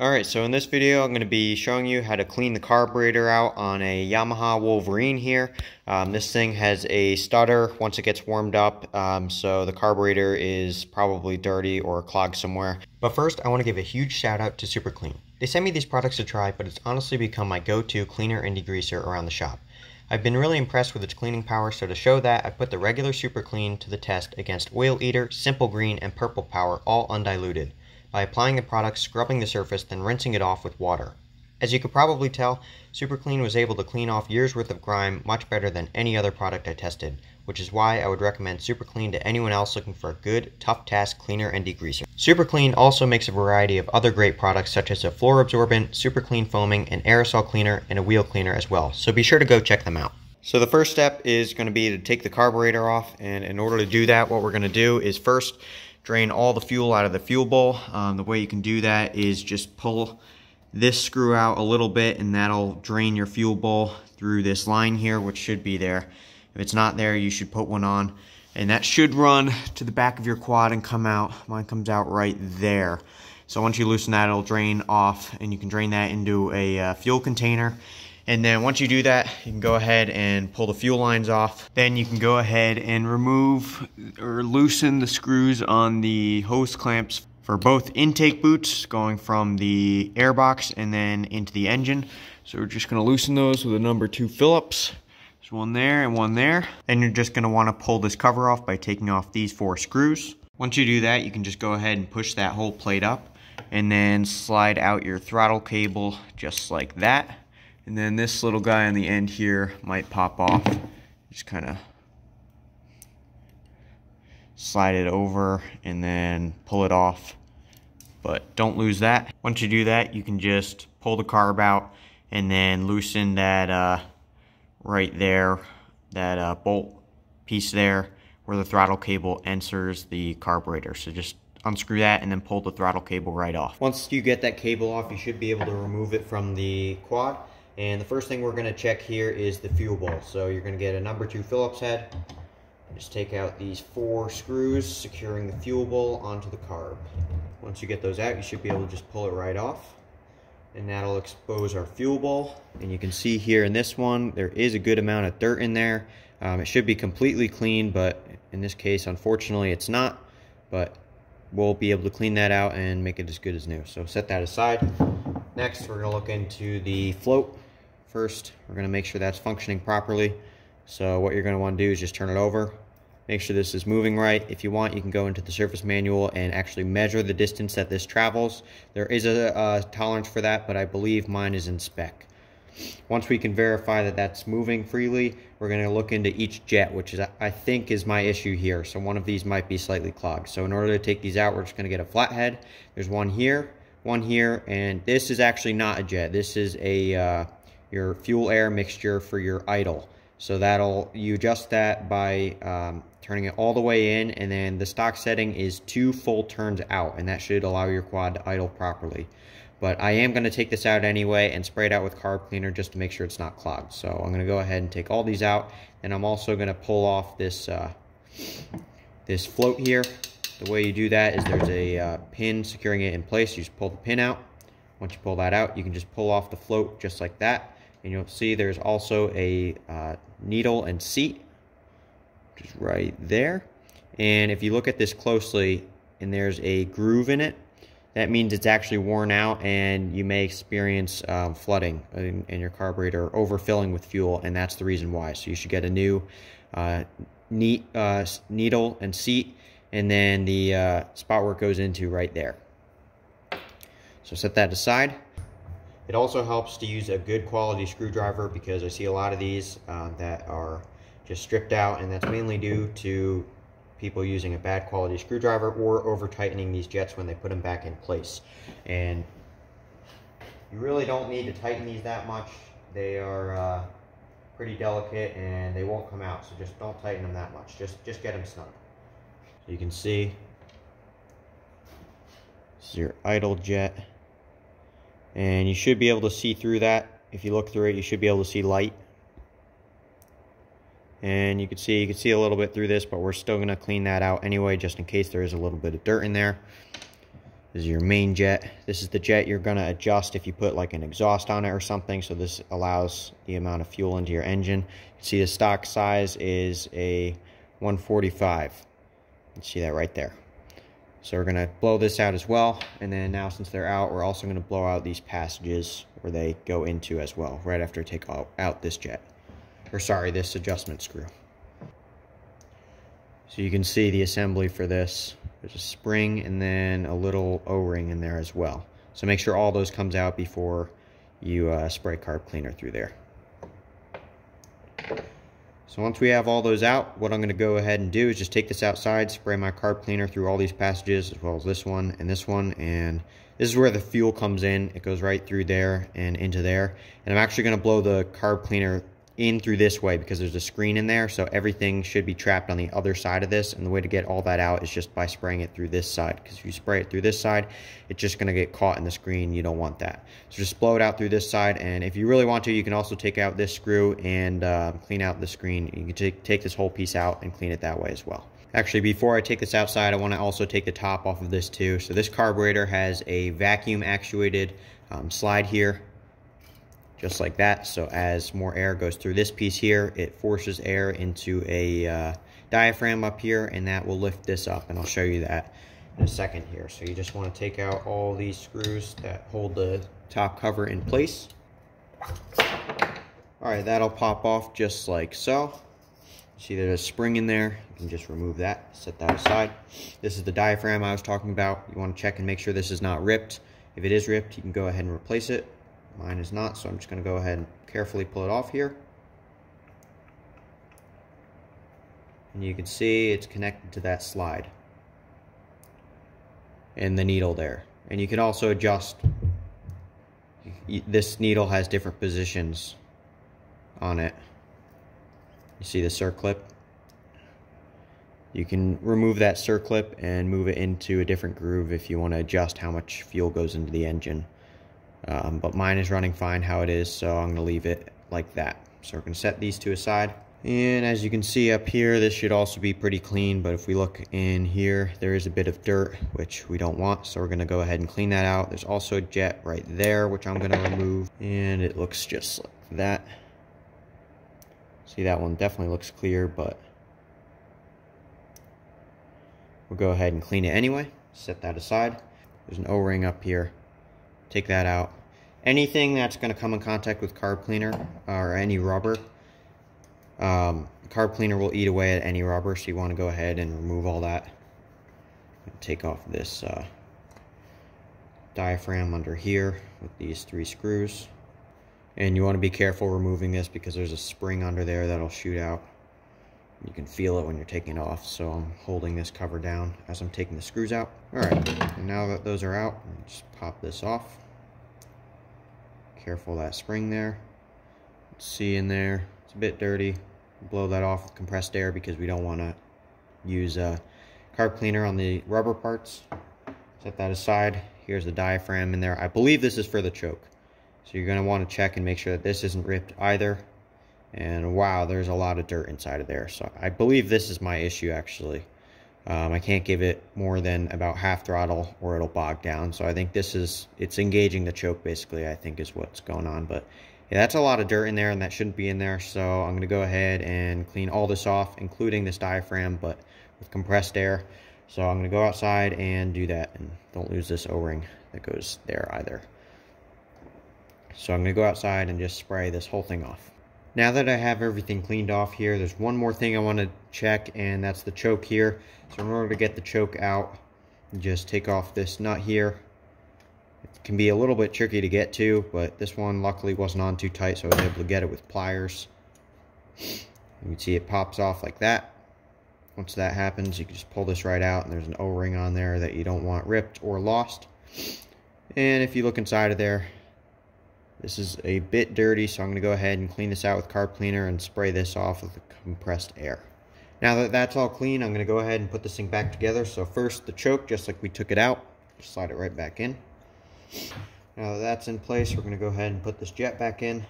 Alright, so in this video I'm going to be showing you how to clean the carburetor out on a Yamaha Wolverine here. This thing has a stutter once it gets warmed up, so the carburetor is probably dirty or clogged somewhere. But first I want to give a huge shout out to Super Clean. They sent me these products to try, but it's honestly become my go-to cleaner and degreaser around the shop. I've been really impressed with its cleaning power, so to show that, I put the regular Super Clean to the test against Oil Eater, Simple Green, and Purple Power, all undiluted, by applying the product, scrubbing the surface, then rinsing it off with water. As you could probably tell, Super Clean was able to clean off years worth of grime much better than any other product I tested, which is why I would recommend Super Clean to anyone else looking for a good, tough task cleaner and degreaser. Super Clean also makes a variety of other great products such as a floor absorbent, Super Clean foaming, an aerosol cleaner, and a wheel cleaner as well, so be sure to go check them out. So the first step is going to be to take the carburetor off, and in order to do that, what we're going to do is first drain all the fuel out of the fuel bowl. The way you can do that is just pull this screw out a little bit, and that'll drain your fuel bowl through this line here, which should be there. If it's not there, you should put one on, and that should run to the back of your quad and come out. Mine comes out right there. So once you loosen that, it'll drain off, and you can drain that into a fuel container. And then once you do that, you can go ahead and pull the fuel lines off. Then you can go ahead and remove or loosen the screws on the hose clamps for both intake boots going from the airbox and then into the engine. So we're just gonna loosen those with a number 2 Phillips. There's one there and one there. Then you're just gonna wanna pull this cover off by taking off these 4 screws. Once you do that, you can just go ahead and push that whole plate up and then slide out your throttle cable just like that. And then this little guy on the end here might pop off. Just kind of slide it over and then pull it off. But don't lose that. Once you do that, you can just pull the carb out and then loosen that right there, that bolt piece there where the throttle cable enters the carburetor. So just unscrew that and then pull the throttle cable right off. Once you get that cable off, you should be able to remove it from the quad. And the first thing we're going to check here is the fuel bowl. So you're going to get a number 2 Phillips head. Just take out these 4 screws securing the fuel bowl onto the carb. Once you get those out, you should be able to just pull it right off. And that'll expose our fuel bowl. And you can see here in this one, there is a good amount of dirt in there. It should be completely clean, but in this case, unfortunately, it's not. But we'll be able to clean that out and make it as good as new. So set that aside. Next, we're going to look into the float. First, we're going to make sure that's functioning properly. So what you're going to want to do is just turn it over. Make sure this is moving right. If you want, you can go into the service manual and actually measure the distance that this travels. There is a tolerance for that, but I believe mine is in spec. Once we can verify that that's moving freely, we're going to look into each jet, which is, I think, is my issue here. So one of these might be slightly clogged. So in order to take these out, we're just going to get a flathead. There's one here, and this is actually not a jet. This is a your fuel air mixture for your idle. So that'll, you adjust that by turning it all the way in, and then the stock setting is 2 full turns out, and that should allow your quad to idle properly. But I am going to take this out anyway and spray it out with carb cleaner just to make sure it's not clogged. So I'm going to go ahead and take all these out, and I'm also going to pull off this this float here. The way you do that is there's a pin securing it in place. You just pull the pin out. Once you pull that out, you can just pull off the float just like that. And you'll see there's also a needle and seat, just right there. And if you look at this closely, and there's a groove in it, that means it's actually worn out, and you may experience flooding in your carburetor, overfilling with fuel, and that's the reason why. So you should get a new needle and seat, and then the spot where it goes into right there. So set that aside. It also helps to use a good quality screwdriver, because I see a lot of these that are just stripped out, and that's mainly due to people using a bad quality screwdriver or over tightening these jets when they put them back in place. And you really don't need to tighten these that much. They are pretty delicate and they won't come out, so just don't tighten them that much. Just get them snug. So you can see this is your idle jet. And you should be able to see through that. If you look through it, you should be able to see light. And you can see a little bit through this, but we're still going to clean that out anyway, just in case there is a little bit of dirt in there. is your main jet. This is the jet you're going to adjust if you put like an exhaust on it or something. So this allows the amount of fuel into your engine. You see the stock size is a 145. You see that right there. So we're going to blow this out as well. And then now since they're out, we're also going to blow out these passages where they go into as well, right after I take out this jet. Or sorry, this adjustment screw. So you can see the assembly for this. There's a spring and then a little O-ring in there as well. So make sure all those comes out before you spray carb cleaner through there. So once we have all those out, what I'm going to go ahead and do is just take this outside, spray my carb cleaner through all these passages as well as this one, and this is where the fuel comes in. It goes right through there and into there, and I'm actually going to blow the carb cleaner in through this way because there's a screen in there, so everything should be trapped on the other side of this, and the way to get all that out is just by spraying it through this side, because if you spray it through this side, it's just going to get caught in the screen. You don't want that. So just blow it out through this side, and if you really want to, you can also take out this screw and clean out the screen. You can take this whole piece out and clean it that way as well. Actually, before I take this outside, I want to also take the top off of this too. So this carburetor has a vacuum actuated slide here, just like that. So as more air goes through this piece here, it forces air into a diaphragm up here, and that will lift this up, and I'll show you that in a second here. So you just want to take out all these screws that hold the top cover in place. All right, that'll pop off just like so. See, there's a spring in there. You can just remove that, set that aside. This is the diaphragm I was talking about. You want to check and make sure this is not ripped. If it is ripped, you can go ahead and replace it. Mine is not, so I'm just going to go ahead and carefully pull it off here. And you can see it's connected to that slide and the needle there. And you can also adjust. This needle has different positions on it. You see the circlip? You can remove that circlip and move it into a different groove if you want to adjust how much fuel goes into the engine. But mine is running fine how it is, so I'm going to leave it like that. So we're going to set these two aside. And as you can see up here, this should also be pretty clean, but if we look in here, there is a bit of dirt, which we don't want, so we're going to go ahead and clean that out. There's also a jet right there, which I'm going to remove, and it looks just like that. See, that one definitely looks clear, but we'll go ahead and clean it anyway. Set that aside. There's an O-ring up here. Take that out. Anything that's going to come in contact with carb cleaner or any rubber, carb cleaner will eat away at any rubber, so you want to go ahead and remove all that. Take off this diaphragm under here with these three screws. And you want to be careful removing this because there's a spring under there that'll shoot out. You can feel it when you're taking it off, so I'm holding this cover down as I'm taking the screws out. Alright, and now that those are out, just pop this off. Careful of that spring there. Let's see in there, it's a bit dirty. Blow that off with compressed air because we don't want to use a carb cleaner on the rubber parts. Set that aside. Here's the diaphragm in there. I believe this is for the choke. So you're going to want to check and make sure that this isn't ripped either. And wow, there's a lot of dirt inside of there. So I believe this is my issue actually. I can't give it more than about half throttle or it'll bog down. So I think this is, it's engaging the choke basically, I think is what's going on. But yeah, that's a lot of dirt in there and that shouldn't be in there. So I'm going to go ahead and clean all this off, including this diaphragm, but with compressed air. So I'm going to go outside and do that, and don't lose this O-ring that goes there either. So I'm going to go outside and just spray this whole thing off. Now that I have everything cleaned off here, there's one more thing I want to check, and that's the choke here. So in order to get the choke out, just take off this nut here. It can be a little bit tricky to get to, but this one luckily wasn't on too tight, so I was able to get it with pliers. You can see it pops off like that. Once that happens, you can just pull this right out, and there's an O-ring on there that you don't want ripped or lost. And if you look inside of there, this is a bit dirty, so I'm going to go ahead and clean this out with carb cleaner and spray this off with the compressed air. Now that that's all clean, I'm going to go ahead and put this thing back together. So first, the choke, just like we took it out, slide it right back in. Now that that's in place, we're going to go ahead and put this jet back in.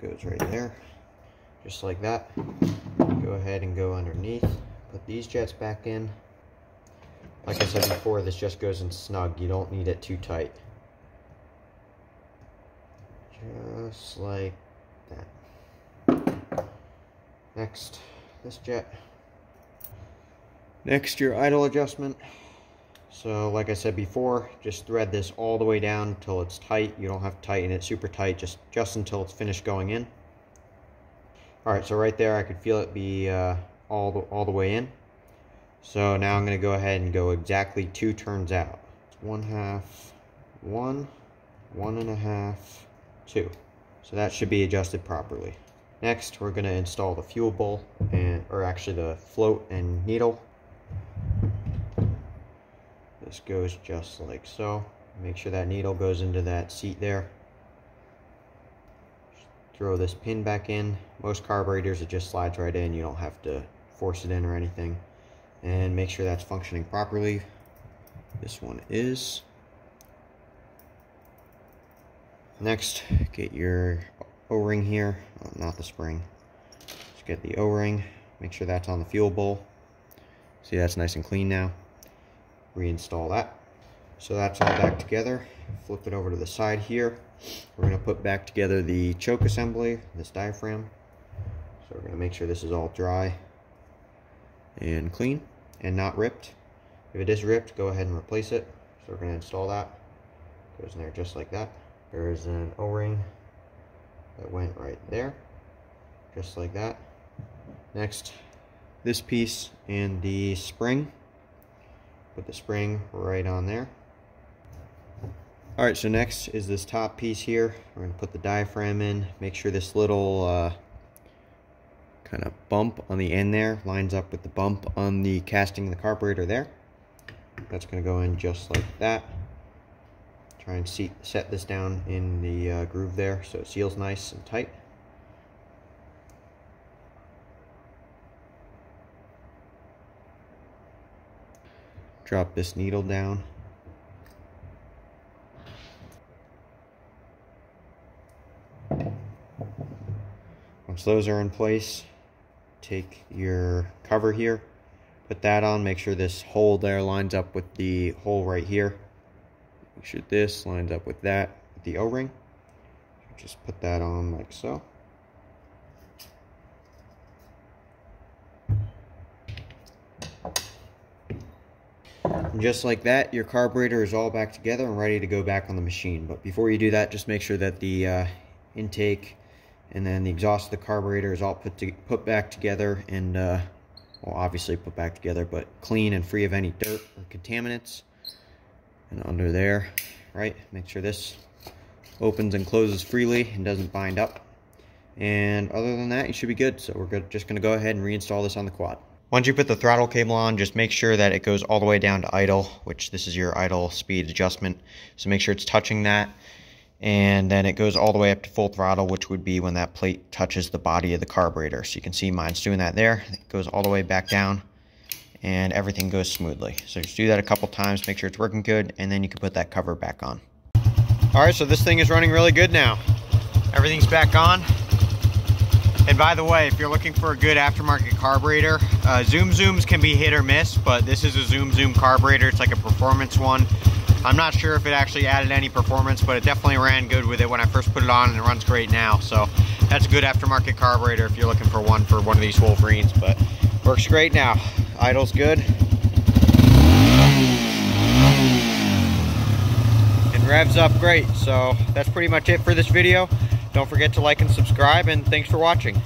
It goes right there, just like that. Go ahead and go underneath, put these jets back in. Like I said before, this just goes in snug. You don't need it too tight. Just like that. Next, this jet. Next, your idle adjustment. So like I said before, just thread this all the way down until it's tight. You don't have to tighten it super tight, just until it's finished going in. Alright, so right there I could feel it be all the way in. So now I'm going to go ahead and go exactly 2 turns out. 1/2, 1, 1 1/2, 2. So that should be adjusted properly. Next, we're going to install the fuel bowl, or actually the float and needle. This goes just like so. Make sure that needle goes into that seat there. Just throw this pin back in. Most carburetors, it just slides right in. You don't have to force it in or anything. And make sure that's functioning properly. This one is. Next, get your O-ring here. Oh, not the spring. Just get the O-ring. Make sure that's on the fuel bowl. See, that's nice and clean now. Reinstall that. So that's all back together. Flip it over to the side here. We're going to put back together the choke assembly, this diaphragm. So we're going to make sure this is all dry and clean and not ripped. If it is ripped, go ahead and replace it. So we're going to install that. Goes in there just like that. There is an O-ring that went right there, just like that. Next, this piece and the spring. Put the spring right on there. Alright, so next is this top piece here. We're going to put the diaphragm in. Make sure this little kind of bump on the end there lines up with the bump on the casting of the carburetor there. That's going to go in just like that. Try and set this down in the groove there so it seals nice and tight. Drop this needle down. Once those are in place, take your cover here, put that on, make sure this hole there lines up with the hole right here. Make sure this lines up with that, with the O-ring. Just put that on like so. And just like that, your carburetor is all back together and ready to go back on the machine. But before you do that, just make sure that the intake and then the exhaust of the carburetor is all put back together and, well, obviously put back together, but clean and free of any dirt or contaminants. And under there, right, make sure this opens and closes freely and doesn't bind up. And other than that, you should be good. So we're just going to go ahead and reinstall this on the quad. Once you put the throttle cable on, just make sure that it goes all the way down to idle, which this is your idle speed adjustment. So make sure it's touching that. And then it goes all the way up to full throttle, which would be when that plate touches the body of the carburetor. So you can see mine's doing that there. It goes all the way back down and everything goes smoothly. So just do that a couple times, make sure it's working good, and then you can put that cover back on. All right, so this thing is running really good now. Everything's back on. And by the way, if you're looking for a good aftermarket carburetor, zooms can be hit or miss, but this is a zoom carburetor. It's like a performance one. I'm not sure if it actually added any performance, but it definitely ran good with it when I first put it on, and it runs great now. So that's a good aftermarket carburetor if you're looking for one of these Wolverines, but works great now. Idle's good. And revs up great. So that's pretty much it for this video. Don't forget to like and subscribe, and thanks for watching.